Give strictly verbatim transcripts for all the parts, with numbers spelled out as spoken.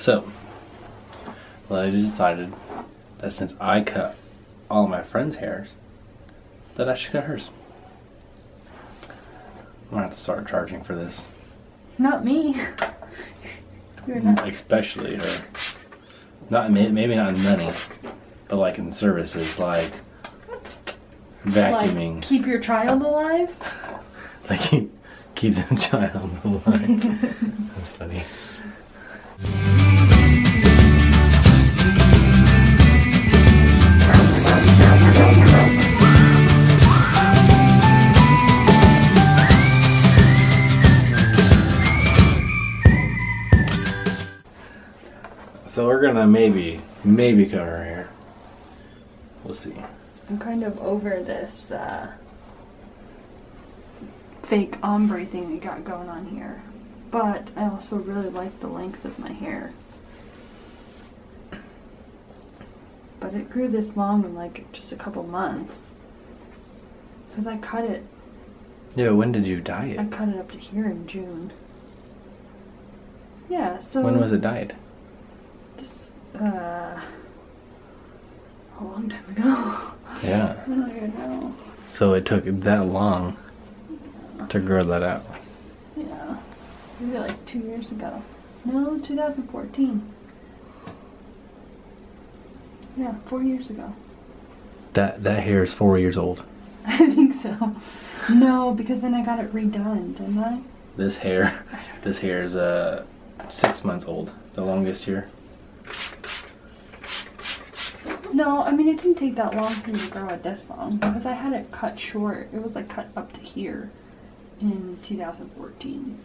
So, I just decided that since I cut all of my friends' hairs, that I should cut hers. I'm gonna have to start charging for this. Not me. You're not. Especially her. Not maybe not in money, but like in services, like what? Vacuuming. Like keep your child alive. Like keep keep the child alive. That's funny. So we're gonna maybe, maybe cut her hair. We'll see. I'm kind of over this uh, fake ombre thing we got going on here. But I also really like the length of my hair. But it grew this long in like just a couple months. Because I cut it. Yeah, when did you dye it? I cut it up to here in June. Yeah, so. When was it dyed? Uh, a long time ago. Yeah. I don't even know. So it took that long yeah. to grow that out. Yeah. Maybe like two years ago. No, two thousand fourteen. Yeah, four years ago. That that hair is four years old. I think so. No, because then I got it redone, didn't I? This hair, this hair is uh six months old. The longest here. No, I mean it didn't take that long for me to grow it this long because I had it cut short. It was like cut up to here in two thousand fourteen.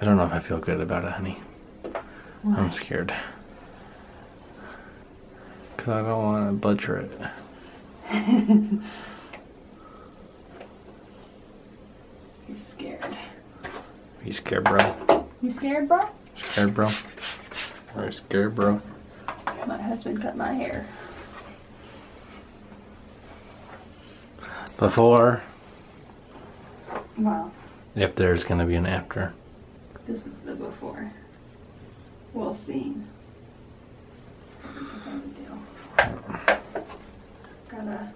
I don't know if I feel good about it, honey. What? I'm scared. Because I don't want to butcher it. You're scared. Are you scared, bro? You scared, bro? Scared, bro? Are you scared, bro? My husband cut my hair. Before. Well. If there's gonna be an after. This is the before. We'll see. That's what I'm gonna do. Gotta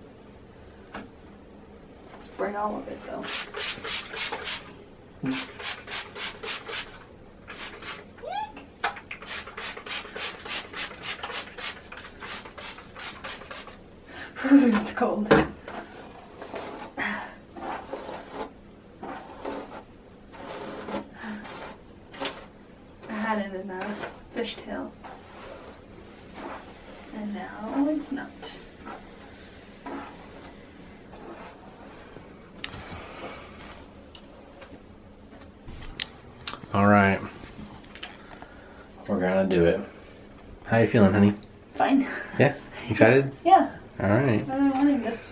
spread all of it though. Mm. It's cold. I had it in a fishtail. And now it's not. Alright. We're gonna do it. How you feeling, honey? Fine. Yeah? Excited? Yeah. All right. I don't want this.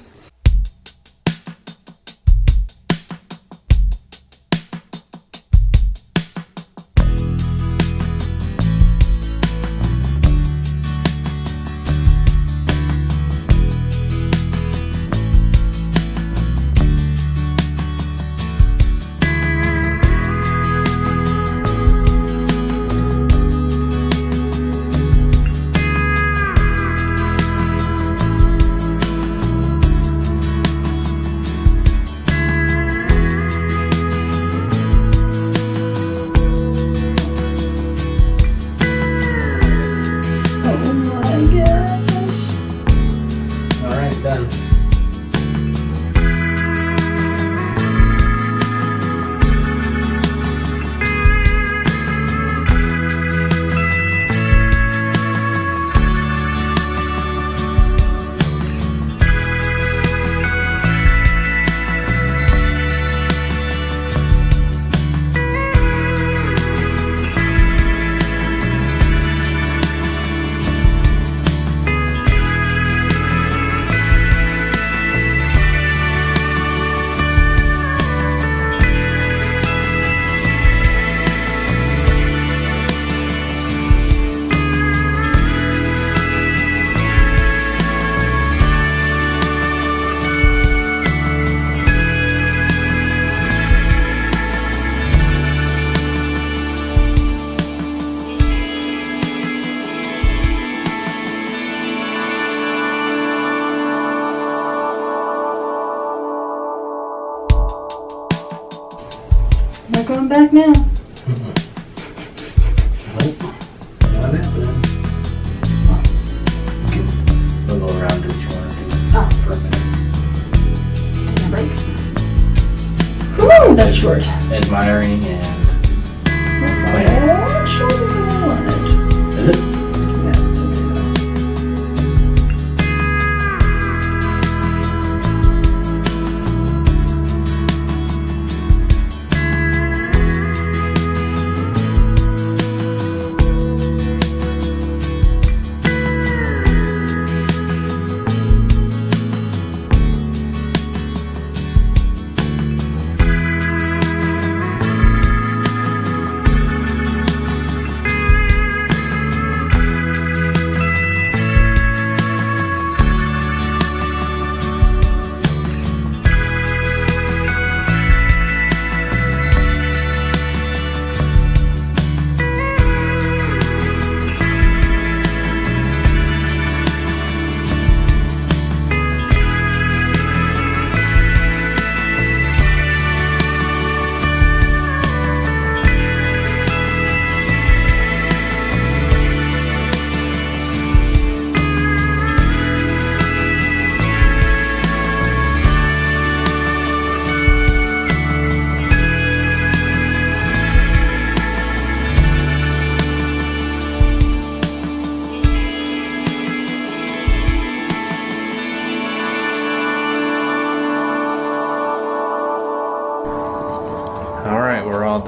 guys for admiring and playing. I'm sure I want it. Is it?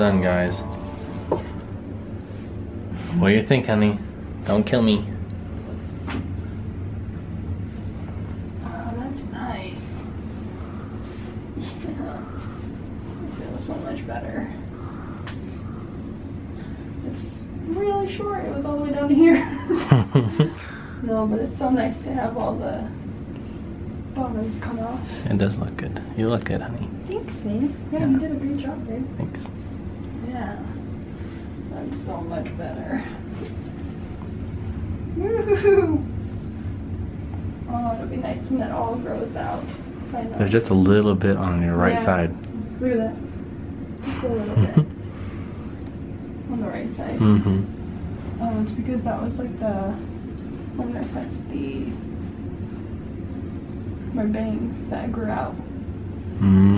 Yeah, it's done, guys. What do you think, honey? Don't kill me. Oh, that's nice. Yeah. I feel so much better. It's really short. It was all the way down here. No, but it's so nice to have all the bottoms come off. It does look good. You look good, honey. Thanks, man. Yeah, yeah. You did a great job, babe. Thanks. Yeah, that's so much better. Woohoo! Oh, it'll be nice when that all grows out. There's just a little bit on your right yeah. side. Look at that. Just a little bit. On the right side. Mm-hmm. Oh, it's because that was like the one that cuts the my bangs that grew out. Mm.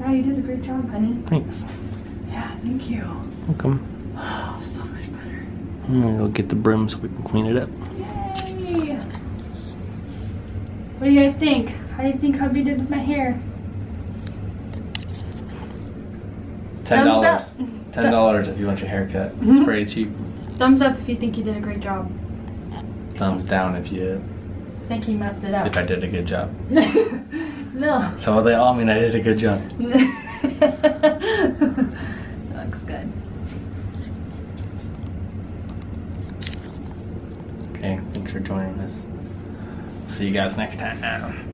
Yeah, you did a great job, honey. Thanks. Yeah, thank you. Welcome. Oh, so much better. I'm gonna go get the broom so we can clean it up. Yay! What do you guys think? How do you think hubby did with my hair? Ten dollars. Ten dollars if you want your hair cut. Mm-hmm. It's pretty cheap. Thumbs up if you think you did a great job. Thumbs down if you think you messed it up. If I did a good job. No. So they all mean I did a good job. That looks good. Okay, thanks for joining us. See you guys next time.